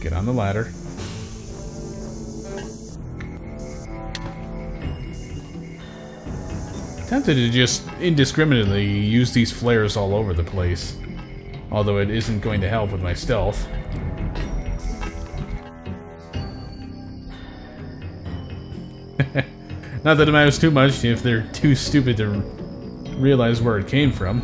Get on the ladder. Tempted to just indiscriminately use these flares all over the place. Although it isn't going to help with my stealth. Not that it matters too much if they're too stupid to realize where it came from.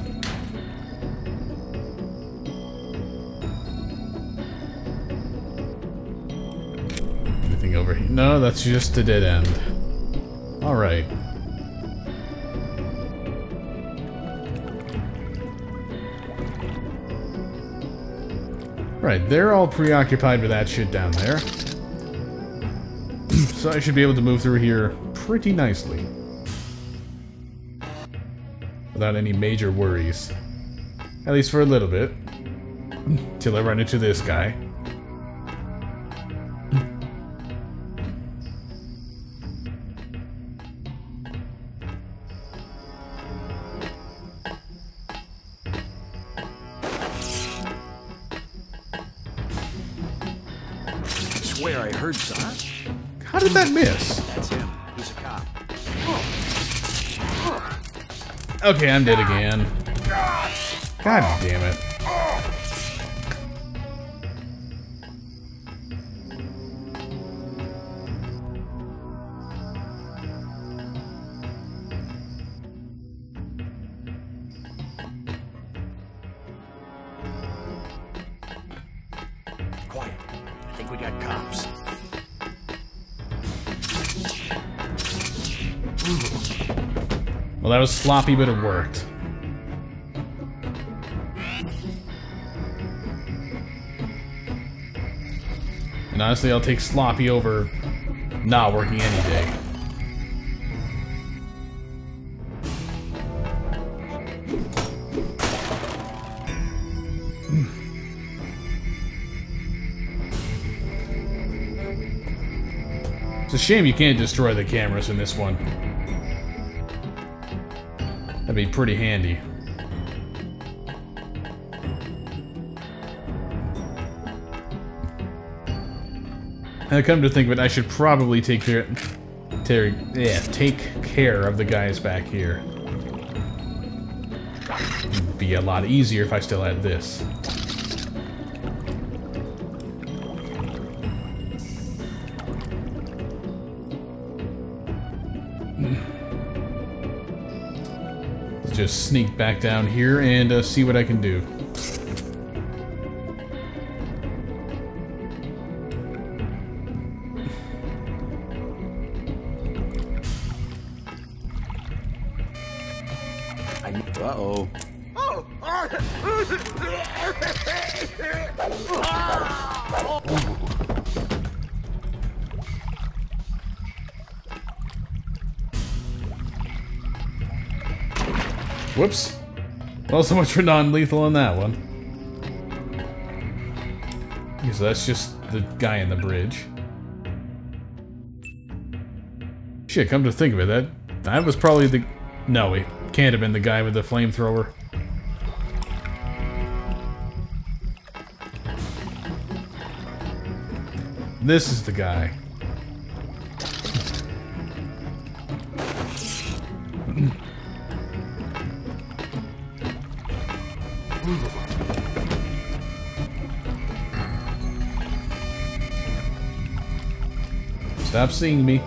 Anything over here? No, that's just a dead end. Alright. Right, they're all preoccupied with that shit down there. So I should be able to move through here pretty nicely. Without any major worries. At least for a little bit. Till I run into this guy. How did that miss? That's him. He's a cop. Okay, I'm dead again. God damn it. Quiet. I think we got cops. Well, that was sloppy, but it worked. And honestly, I'll take sloppy over not working any day. It's a shame you can't destroy the cameras in this one. That'd be pretty handy. I come to think of it, I should probably take care of the guys back here. It'd be a lot easier if I still had this. Just sneak back down here and see what I can do. Uh-oh. Whoops. Well, so much for non-lethal on that one. Okay, so that's just the guy in the bridge. Shit, come to think of it, that was probably the... No, it can't have been the guy with the flamethrower. This is the guy. Stop seeing me.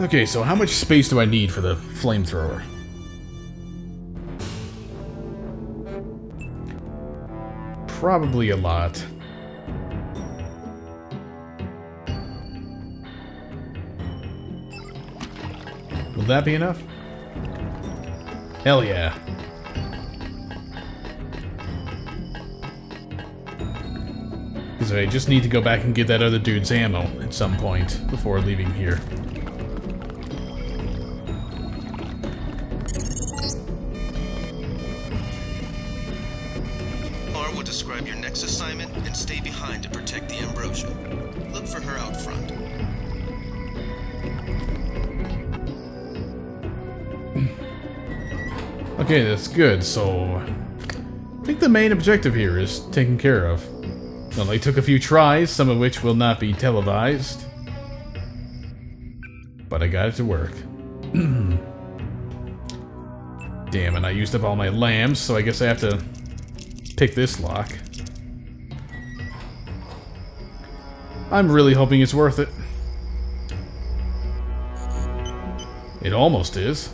Okay, so how much space do I need for the flamethrower? Probably a lot. Will that be enough? Hell yeah. Because I just need to go back and get that other dude's ammo at some point before leaving here. R will describe your next assignment and stay behind to protect the Ambrosia. Look for her out front. Okay, that's good. So I think the main objective here is taken care of. Only took a few tries, some of which will not be televised. But I got it to work. Damn, and I used up all my lambs, so I guess I have to pick this lock. I'm really hoping it's worth it. It almost is.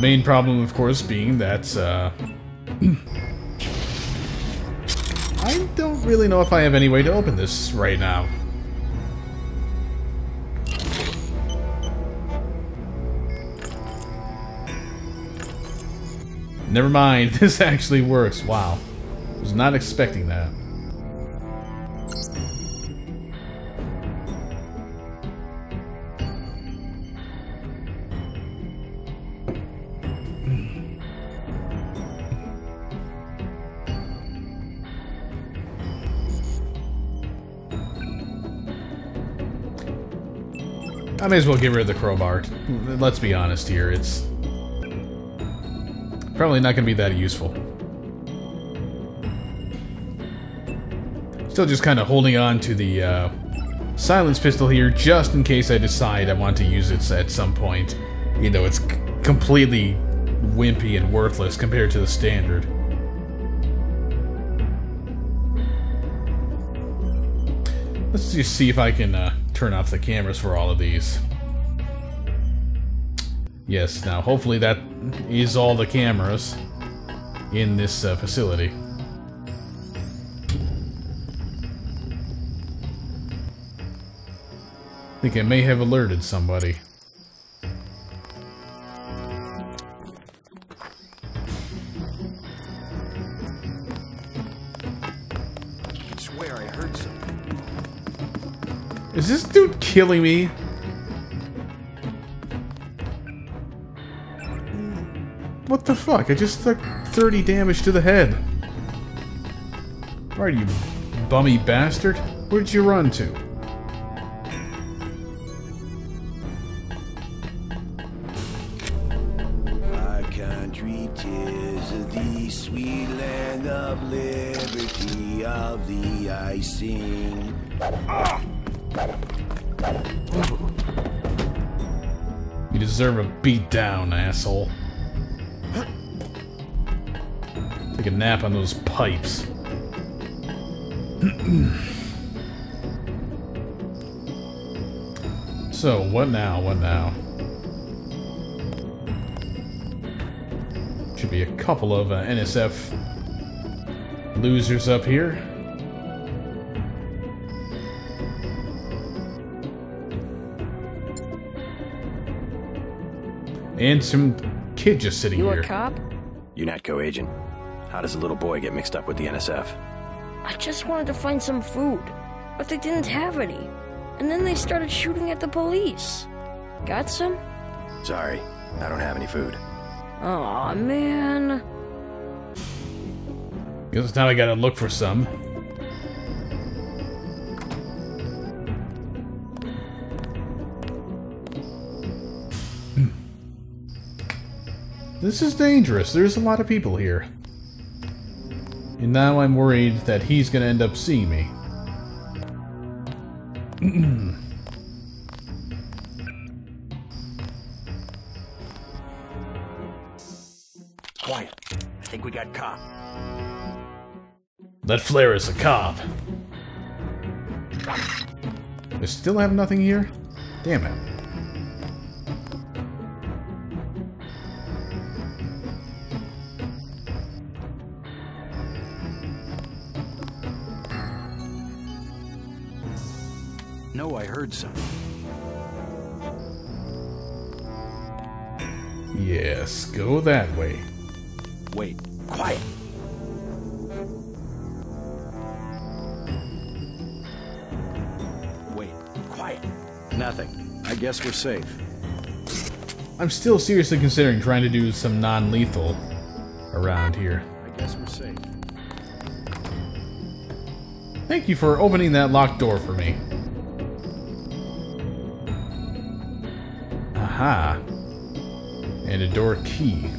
Main problem, of course, being that, I don't really know if I have any way to open this right now. Never mind, this actually works. Wow. I was not expecting that. I may as well get rid of the crowbar. Let's be honest here, it's probably not going to be that useful. Still just kind of holding on to the silence pistol here, just in case I decide I want to use it at some point. You know, it's completely wimpy and worthless compared to the standard. Let's just see if I can turn off the cameras for all of these. Yes, now hopefully that is all the cameras in this facility. I think I may have alerted somebody. I swear I heard something. Is this dude killing me? What the fuck? I just took 30 damage to the head. Alright, you bummy bastard. Where'd you run to? Our country is the sweet land of liberty, of the icing. Ah! You deserve a beatdown, asshole. Take a nap on those pipes. So, what now? What now? Should be a couple of NSF losers up here. And some kid just sitting here. You a cop? UNATCO agent. How does a little boy get mixed up with the NSF? I just wanted to find some food, but they didn't have any. And then they started shooting at the police. Got some? Sorry, I don't have any food. Aw, man. Guess now I gotta look for some. This is dangerous. There's a lot of people here. And now I'm worried that he's going to end up seeing me. Quiet. I think we got cop. That flare is a cop. They still have nothing here? Damn it. I heard something. Yes, go that way. Wait, quiet. Wait, quiet. Nothing. I guess we're safe. I'm still seriously considering trying to do some non-lethal around here. I guess we're safe. Thank you for opening that locked door for me. Aha. and a door key.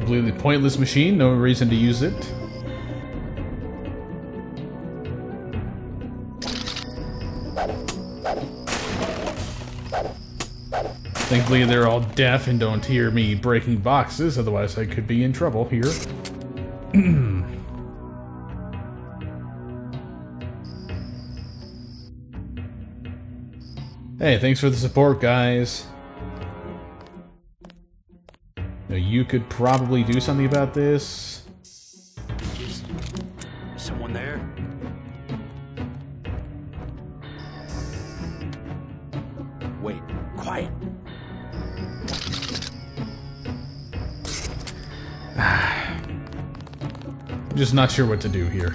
Completely pointless machine, no reason to use it. Thankfully, they're all deaf and don't hear me breaking boxes, otherwise I could be in trouble here. Hey, thanks for the support, guys. Now, you could probably do something about this. Is someone there? Wait, quiet. I'm just not sure what to do here.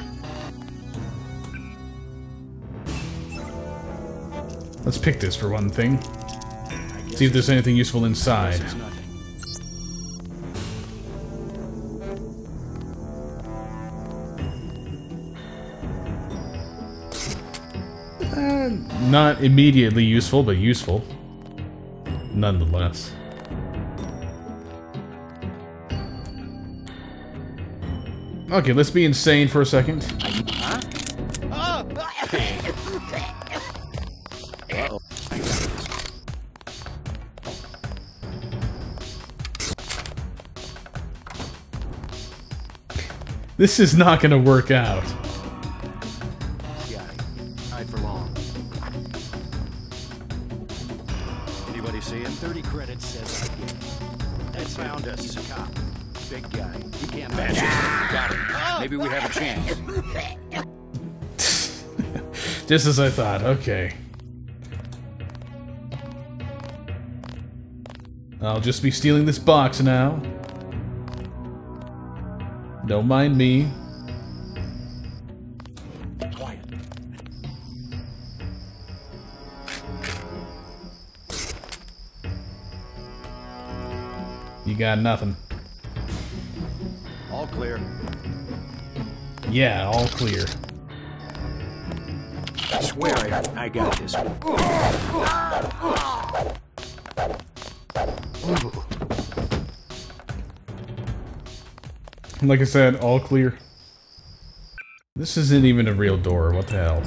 Let's pick this for one thing. See if there's anything useful inside. Not immediately useful, but useful nonetheless. Okay, let's be insane for a second. This is not going to work out. Anybody see him? 30 credits says I get. That's found us a cop. Big guy. You can't match it. Got it. Maybe we have a chance. Just as I thought. Okay. I'll just be stealing this box now. Don't mind me. Quiet. You got nothing. All clear. Yeah, all clear. I swear I got this. Like I said, all clear. This isn't even a real door, what the hell?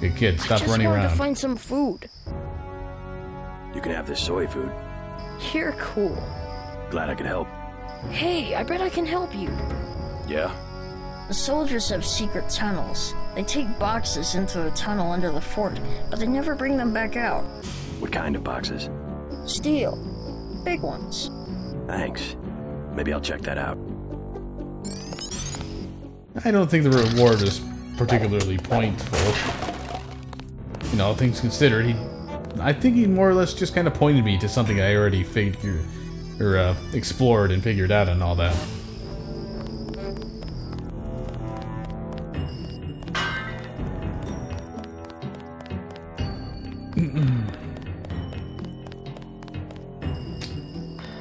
Good kid, stop running around. I just wanted to find some food. You can have this soy food. You're cool. Glad I could help. Hey, I bet I can help you. Yeah? The soldiers have secret tunnels. They take boxes into a tunnel under the fort, but they never bring them back out. What kind of boxes? Steel. Big ones. Thanks. Maybe I'll check that out. I don't think the reward is particularly pointful. You know, things considered, I think he more or less just kind of pointed me to something I already figured, or explored and figured out and all that.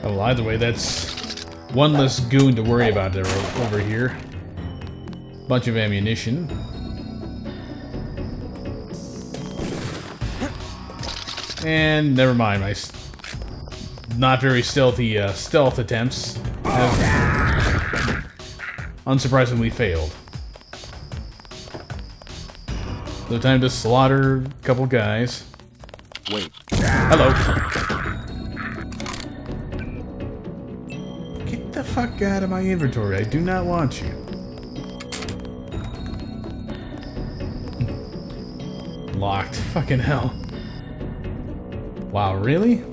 Well, either way, that's one less goon to worry about over here. Bunch of ammunition. And never mind, my not very stealthy stealth attempts have unsurprisingly failed. So time to slaughter a couple guys. Wait. Hello. Get the fuck out of my inventory. I do not want you. Locked. Fucking hell. Wow, really?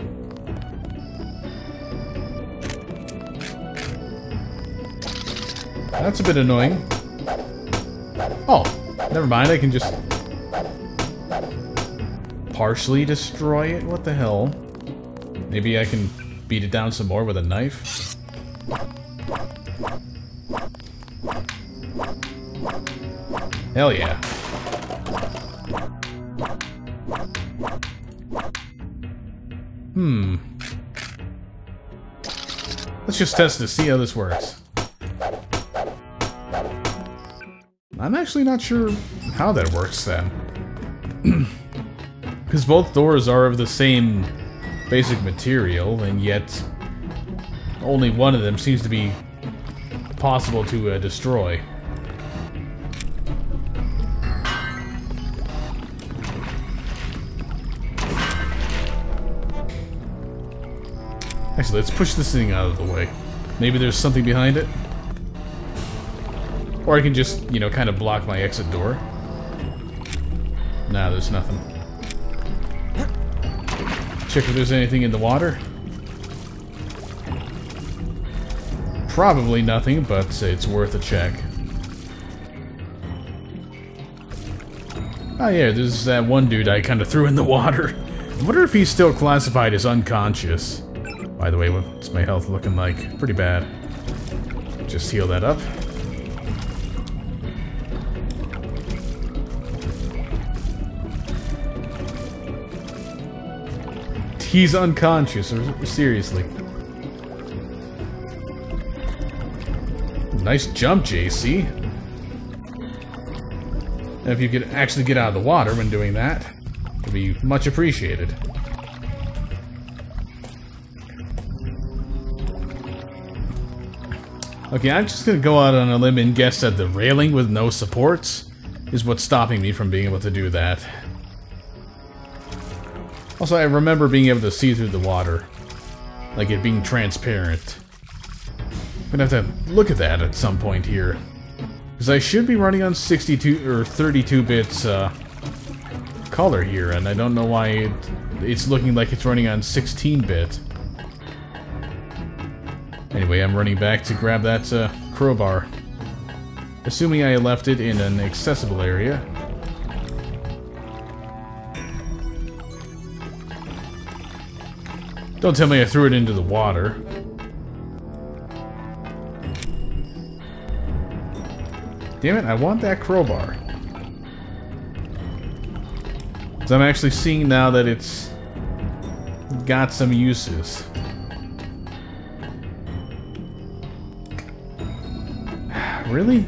That's a bit annoying. Oh, never mind, I can just partially destroy it? What the hell? Maybe I can beat it down some more with a knife? Hell yeah. Hmm. Let's just test this, see how this works. I'm actually not sure how that works then. Because both doors are of the same basic material, and yet only one of them seems to be possible to destroy. Actually, let's push this thing out of the way. Maybe there's something behind it? Or I can just, you know, kind of block my exit door. Nah, there's nothing. Check if there's anything in the water. Probably nothing, but it's worth a check. Oh yeah, there's that one dude I kind of threw in the water. I wonder if he's still classified as unconscious. By the way, what's my health looking like? Pretty bad. Just heal that up. He's unconscious, or seriously. Nice jump, JC. And if you could actually get out of the water when doing that, it would be much appreciated. Okay, I'm just going to go out on a limb and guess that the railing with no supports is what's stopping me from being able to do that. Also, I remember being able to see through the water. Like it being transparent. I'm going to have to look at that at some point here. Because I should be running on 62 or 32 bits color here, and I don't know why it's looking like it's running on 16-bit. Anyway, I'm running back to grab that crowbar. Assuming I left it in an accessible area. Don't tell me I threw it into the water. Damn it, I want that crowbar. So I'm actually seeing now that it's got some uses. Really?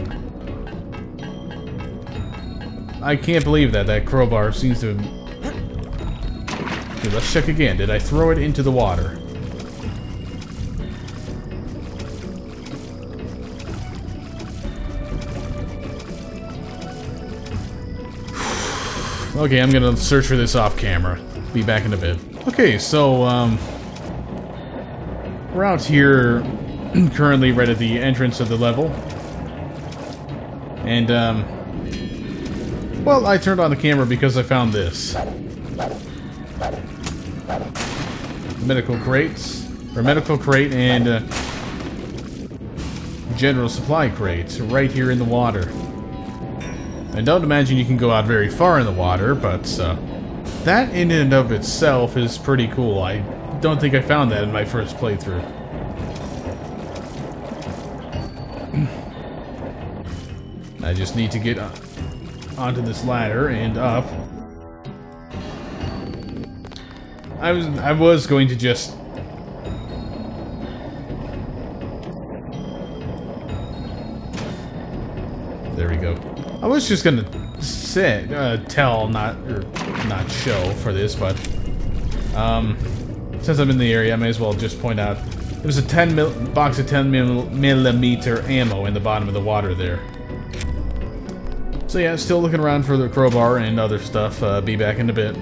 I can't believe that. That crowbar seems to... Okay, let's check again. Did I throw it into the water? Okay, I'm gonna search for this off camera. Be back in a bit. Okay, so, we're out here currently right at the entrance of the level. And, well, I turned on the camera because I found this. Medical crates. Or medical crate and, general supply crates right here in the water. I don't imagine you can go out very far in the water, but, that in and of itself is pretty cool. I don't think I found that in my first playthrough. I just need to get onto this ladder and up. I was going to just... There we go. I was just going to not show for this, but... since I'm in the area, I may as well just point out... There was a box of 10mm ammo in the bottom of the water there. So yeah, still looking around for the crowbar and other stuff. Be back in a bit.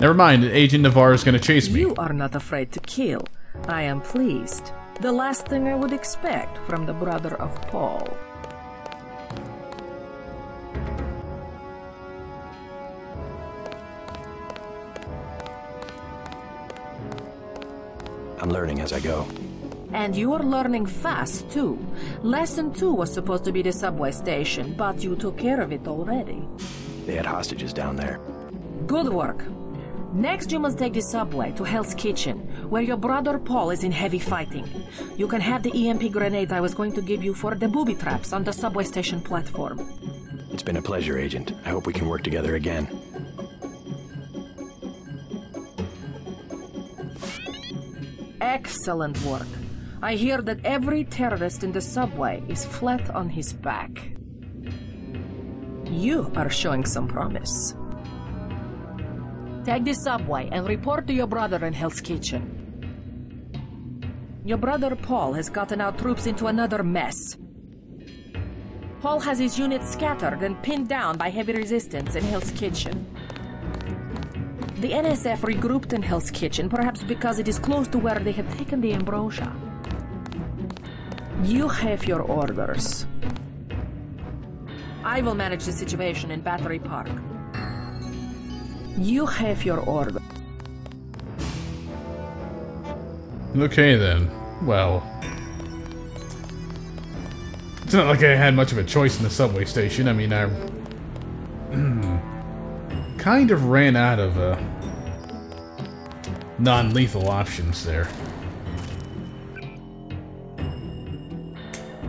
Never mind, Agent Navarre is going to chase me. You are not afraid to kill. I am pleased. The last thing I would expect from the brother of Paul. I'm learning as I go. And you are learning fast, too. Lesson 2 was supposed to be the subway station, but you took care of it already. They had hostages down there. Good work. Next, you must take the subway to Hell's Kitchen, where your brother Paul is in heavy fighting. You can have the EMP grenade I was going to give you for the booby traps on the subway station platform. It's been a pleasure, Agent. I hope we can work together again. Excellent work. I hear that every terrorist in the subway is flat on his back. You are showing some promise. Tag the subway and report to your brother in Hell's Kitchen. Your brother Paul has gotten our troops into another mess. Paul has his units scattered and pinned down by heavy resistance in Hell's Kitchen. The NSF regrouped in Hell's Kitchen, perhaps because it is close to where they have taken the Ambrosia. You have your orders. I will manage the situation in Battery Park. You have your orders. Okay then. Well... it's not like I had much of a choice in the subway station. I mean, I... kind of ran out of non-lethal options there.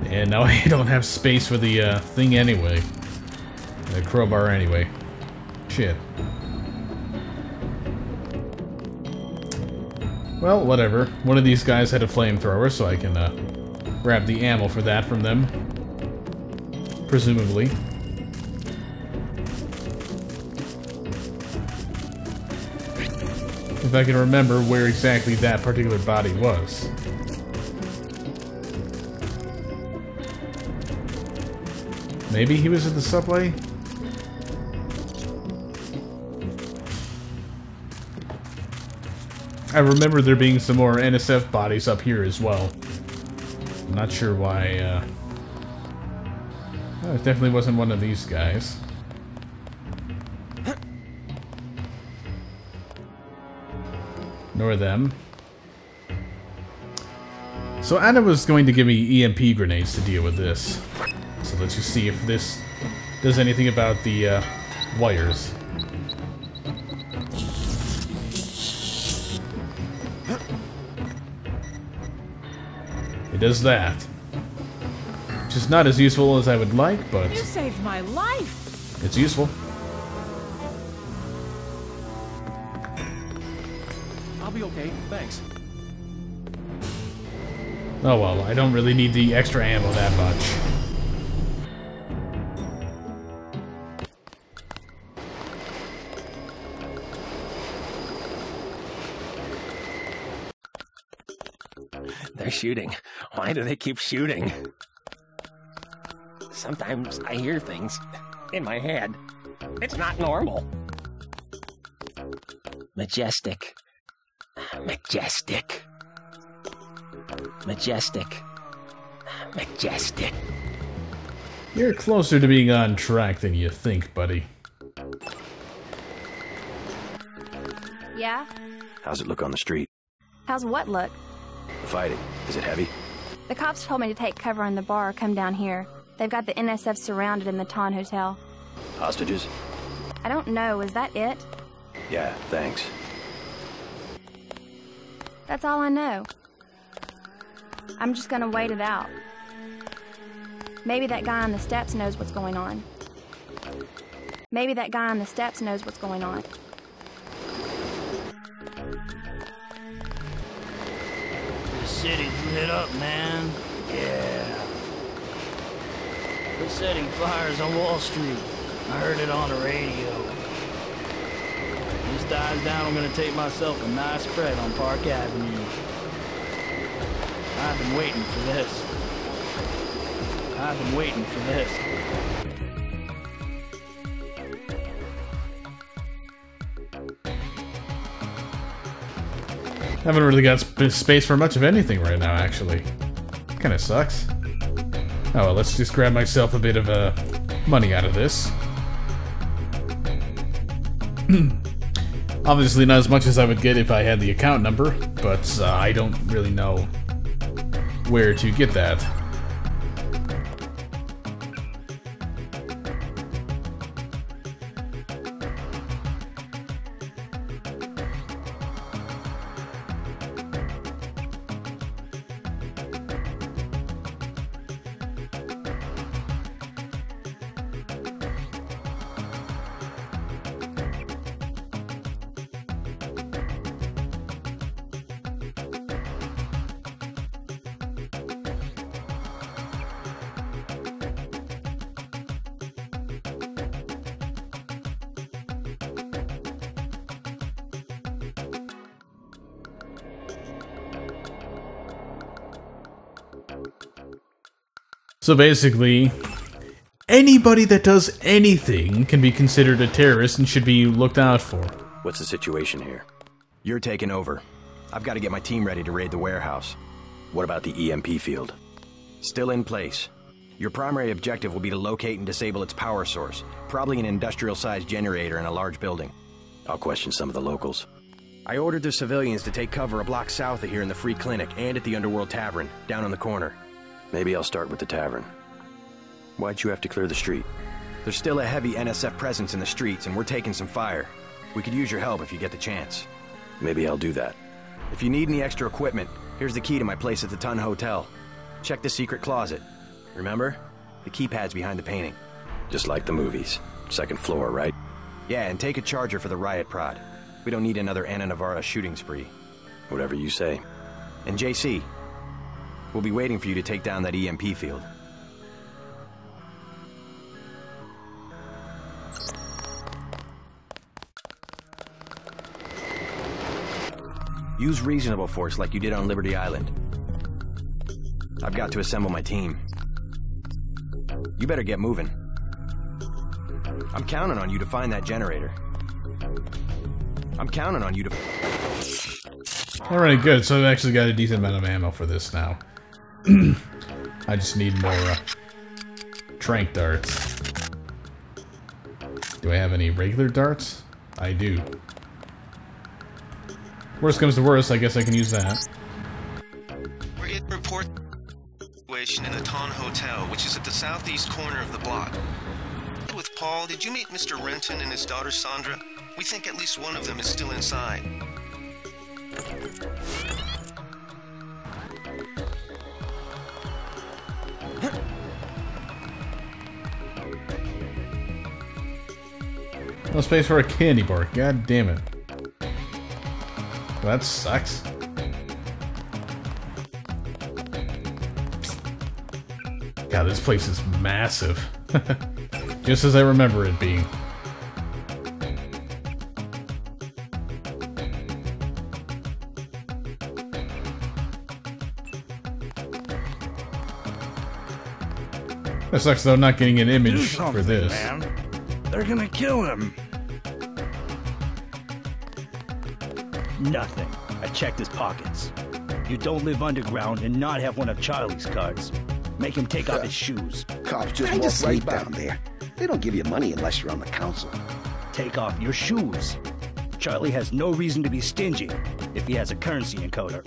And now I don't have space for the thing anyway. The crowbar anyway. Shit. Well, whatever. One of these guys had a flamethrower, so I can grab the ammo for that from them. Presumably. If I can remember where exactly that particular body was. Maybe he was at the subway? I remember there being some more NSF bodies up here as well. I'm not sure why, well, it definitely wasn't one of these guys. Nor them. So Anna was going to give me EMP grenades to deal with this. So let's just see if this does anything about the wires. It does that. Which is not as useful as I would like, but... you saved my life! It's useful. I'll be okay, thanks. Oh well, I don't really need the extra ammo that much. They're shooting. Why do they keep shooting? Sometimes I hear things in my head. It's not normal. Majestic. Majestic. Majestic. Majestic. You're closer to being on track than you think, buddy. Yeah? How's it look on the street? How's what look? The fighting. Is it heavy? The cops told me to take cover in the bar or come down here. They've got the NSF surrounded in the Tun Hotel. Hostages? I don't know. Is that it? Yeah, thanks. That's all I know. I'm just gonna wait it out. Maybe that guy on the steps knows what's going on. Maybe that guy on the steps knows what's going on. The city's lit up, man. Yeah. They're setting fires on Wall Street. I heard it on the radio. This dies down, I'm gonna take myself a nice spread on Park Avenue. I've been waiting for this. I've been waiting for this. Haven't really got space for much of anything right now, actually. Kinda sucks. Oh well, let's just grab myself a bit of money out of this. Obviously not as much as I would get if I had the account number, but I don't really know where to get that. So basically, anybody that does anything can be considered a terrorist and should be looked out for. What's the situation here? You're taking over. I've got to get my team ready to raid the warehouse. What about the EMP field? Still in place. Your primary objective will be to locate and disable its power source, probably an industrial-sized generator in a large building. I'll question some of the locals. I ordered the civilians to take cover a block south of here in the Free Clinic and at the Underworld Tavern, down on the corner. Maybe I'll start with the tavern. Why'd you have to clear the street? There's still a heavy NSF presence in the streets, and we're taking some fire. We could use your help if you get the chance. Maybe I'll do that. If you need any extra equipment, here's the key to my place at the Tun Hotel. Check the secret closet. Remember? The keypad's behind the painting. Just like the movies. Second floor, right? Yeah, and take a charger for the riot prod. We don't need another Anna Navarre shooting spree. Whatever you say. And JC, we'll be waiting for you to take down that EMP field. Use reasonable force like you did on Liberty Island. I've got to assemble my team. You better get moving. I'm counting on you to find that generator. I'm counting on you to... Alright, good. So I've actually got a decent amount of ammo for this now. I just need more tranq darts. Do I have any regular darts? I do. Worst comes to worst, I guess I can use that. We're in the report situation in the Tun Hotel, which is at the southeast corner of the block. With Paul, did you meet Mr. Renton and his daughter Sandra? We think at least one of them is still inside. No space for a candy bar, god damn it. That sucks. God, this place is massive. Just as I remember it being. That sucks though, not getting an image for this. Man. They're gonna kill him. Nothing. I checked his pockets. You don't live underground and not have one of Charlie's cards. Make him take off his shoes. Cops just walk right down there. They don't give you money unless you're on the council. Take off your shoes. Charlie has no reason to be stingy if he has a currency encoder.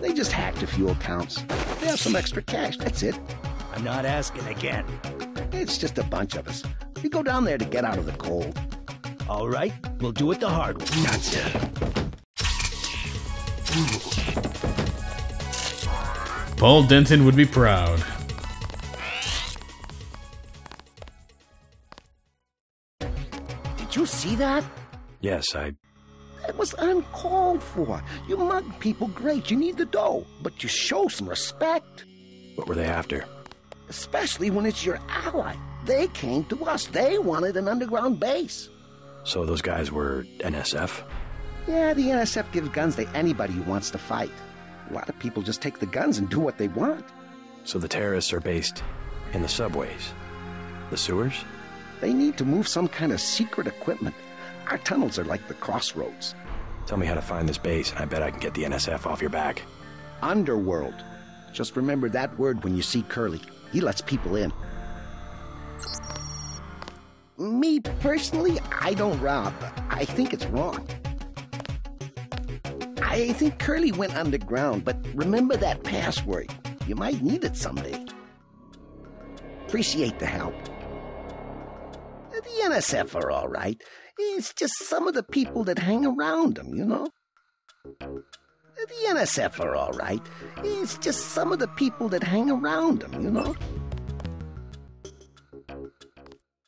They just hacked a few accounts. They have some extra cash, that's it. I'm not asking again. It's just a bunch of us. We go down there to get out of the cold. All right, we'll do it the hard way. Gotcha. Paul Denton would be proud. Did you see that? Yes, I... It was uncalled for. You mug people great, you need the dough, but you show some respect. What were they after? Especially when it's your ally. They came to us. They wanted an underground base. So those guys were NSF? Yeah, the NSF gives guns to anybody who wants to fight. A lot of people just take the guns and do what they want. So the terrorists are based in the subways, the sewers? They need to move some kind of secret equipment. Our tunnels are like the crossroads. Tell me how to find this base, and I bet I can get the NSF off your back. Underworld. Just remember that word when you see Curly. He lets people in. Me, personally, I don't rob. I think it's wrong. I think Curly went underground, but remember that password. You might need it someday. Appreciate the help. The NSF are all right. It's just some of the people that hang around them, you know? The NSF are all right. It's just some of the people that hang around them, you know?